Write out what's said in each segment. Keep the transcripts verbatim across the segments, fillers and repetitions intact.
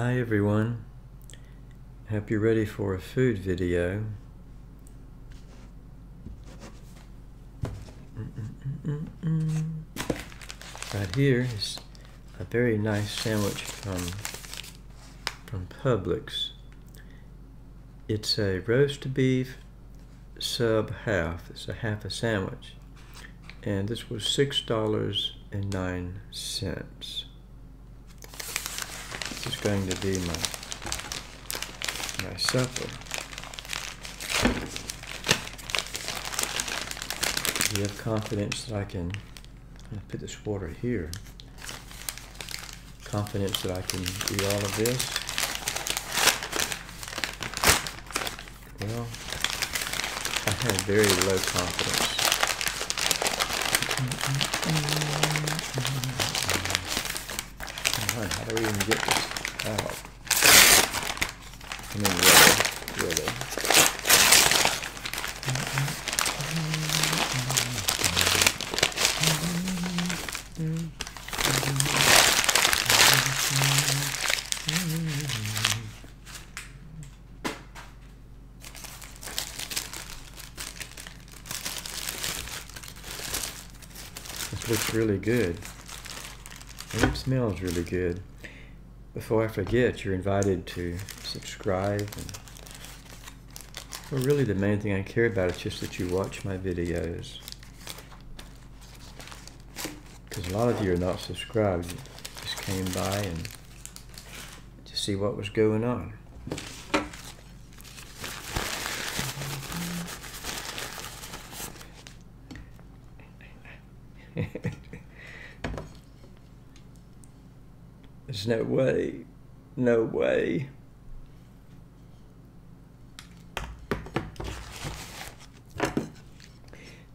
Hi everyone, hope you're ready for a food video. Mm-mm-mm-mm-mm. Right here is a very nice sandwich from, from Publix. It's a roast beef sub half. It's a half a sandwich. And this was six dollars and nine cents. This is going to be my, my supper. You have confidence that I can, I'm going to put this water here, confidence that I can do all of this? Well, I have very low confidence. All right, how do we even get this? Oh. I mean, really, really. This looks really good, and it smells really good. Before I forget, you're invited to subscribe. And, well, really the main thing I care about is just that you watch my videos. Because a lot of you are not subscribed. You just came by and to see what was going on. There's no way, no way.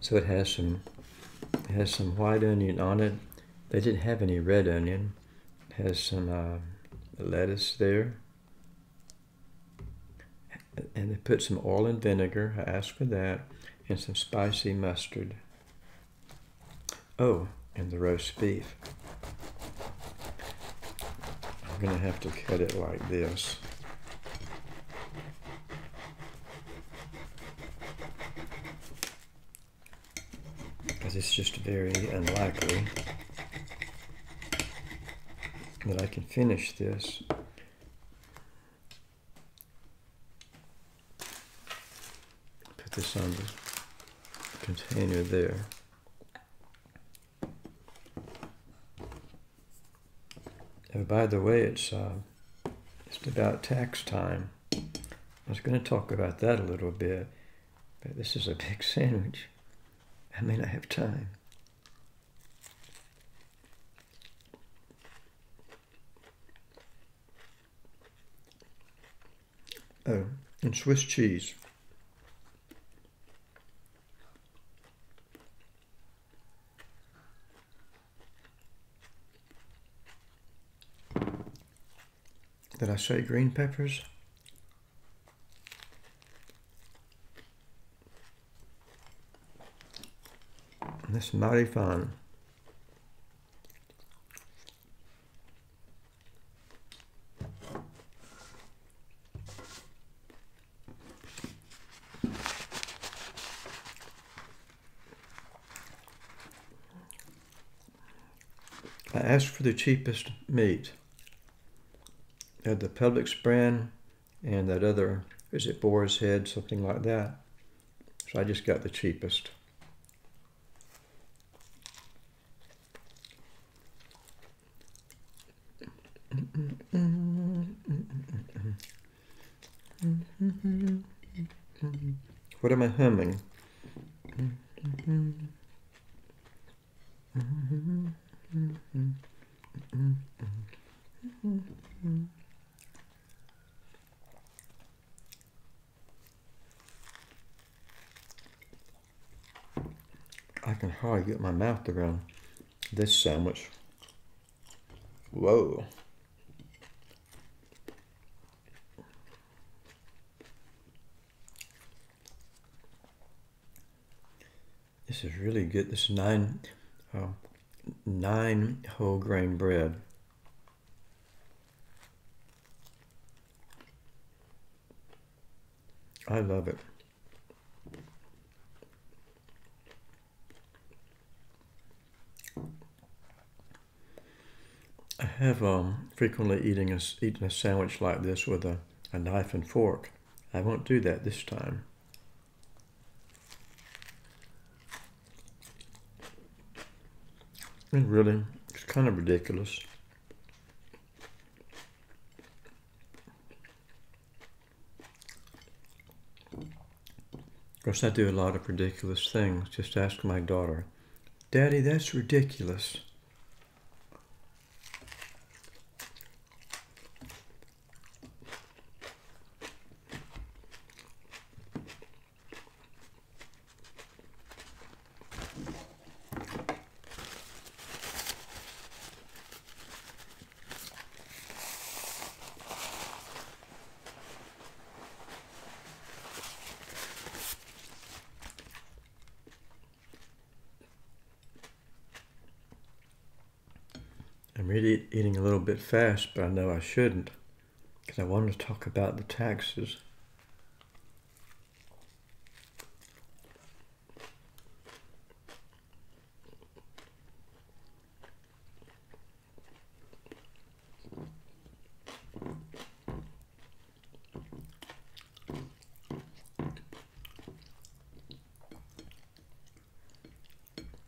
So it has some, it has some white onion on it. They didn't have any red onion. It has some uh, lettuce there. And they put some oil and vinegar, I asked for that, and some spicy mustard. Oh, and the roast beef. I'm going to have to cut it like this. Because it's just very unlikely that I can finish this. Put this on the container there. Oh, by the way, it's uh, just about tax time. I was going to talk about that a little bit, but this is a big sandwich. I may not have time. Oh, and Swiss cheese. Did I say green peppers? That's mighty fun. I asked for the cheapest meat. They had the Publix brand and that other, is it Boar's Head, something like that. So I just got the cheapest. What am I humming? I can hardly get my mouth around this sandwich. Whoa. This is really good. This is nine, oh, nine whole grain bread. I love it. I have um, frequently eating a, eaten a sandwich like this with a, a knife and fork. I won't do that this time. And really, it's kind of ridiculous. Of course, I do a lot of ridiculous things. Just ask my daughter, "Daddy, that's ridiculous." I'm really eating a little bit fast, but I know I shouldn't because I want to talk about the taxes.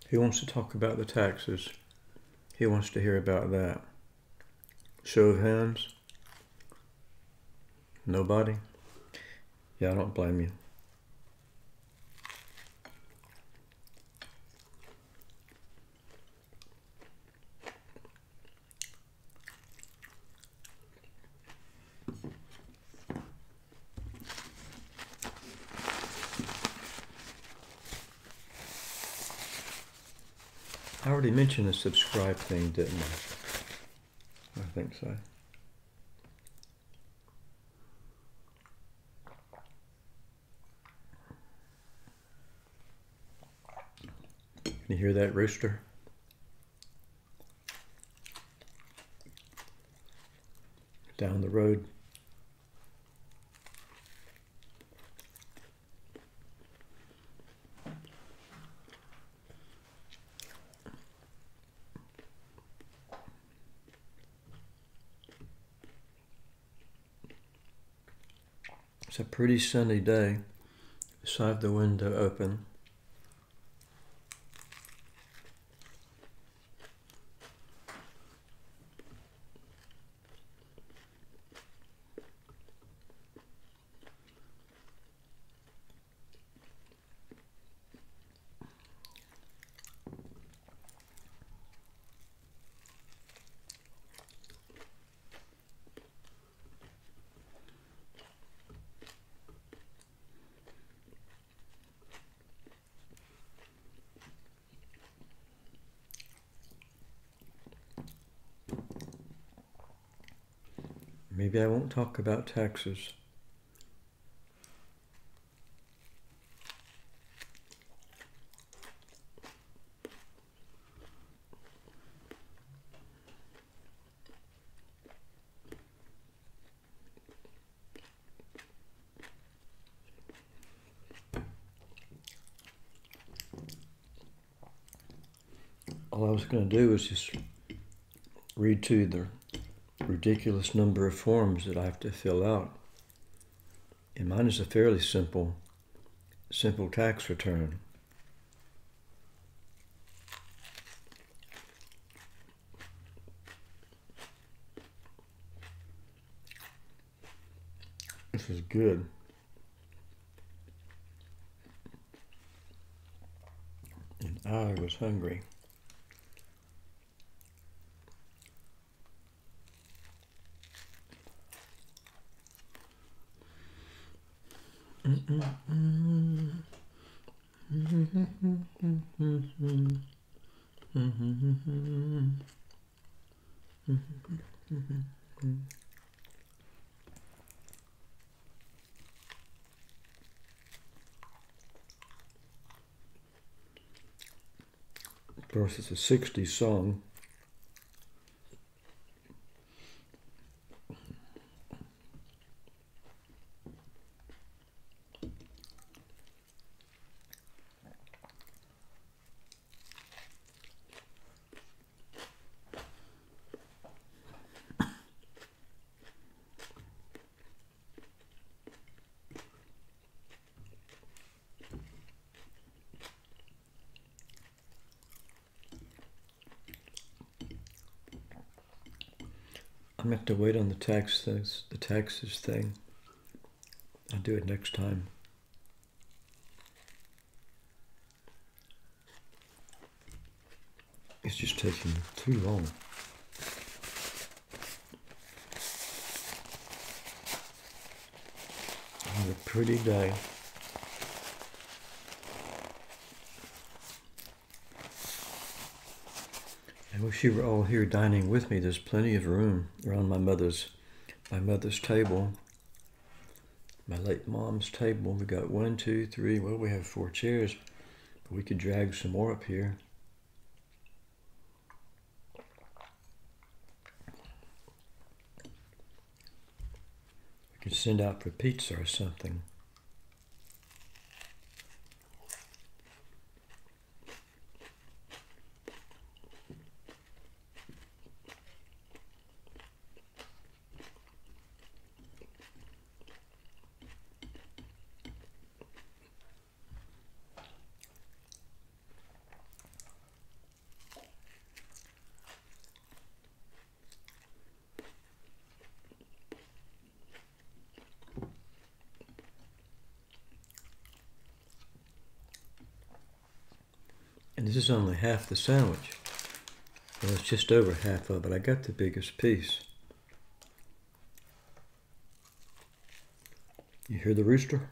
Who wants to talk about the taxes? He wants to hear about that. Show of hands. Nobody? Yeah, I don't blame you. I already mentioned the subscribe thing, didn't I? I think so. Can you hear that rooster? Down the road. It's a pretty sunny day, so I have the window open. Maybe I won't talk about taxes. All I was going to do was just read to you the ridiculous number of forms that I have to fill out, and mine is a fairly simple simple tax return. This is good. And I was hungry. Of course, it's a sixties song. I'm gonna have to wait on the tax things, the taxes thing. I'll do it next time. It's just taking too long. What a pretty day. I wish you were all here dining with me. There's plenty of room around my mother's, my mother's table, my late mom's table. We got one, two, three. Well, we have four chairs, but we could drag some more up here. We could send out for pizza or something. This is only half the sandwich. Well, it's just over half of it. I got the biggest piece. You hear the rooster?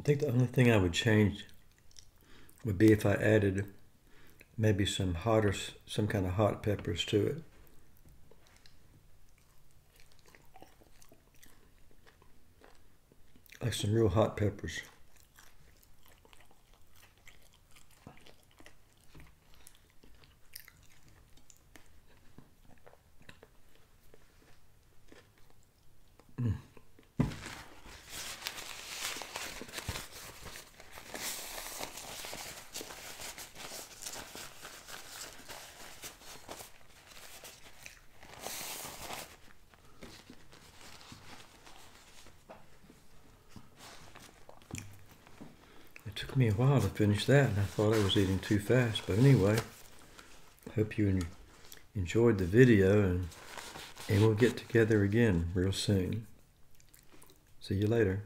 I think the only thing I would change would be if I added maybe some hot or some kind of hot peppers to it. Like some real hot peppers. Took me a while to finish that, and I thought I was eating too fast, but anyway, I hope you enjoyed the video, and, and we'll get together again real soon. See you later.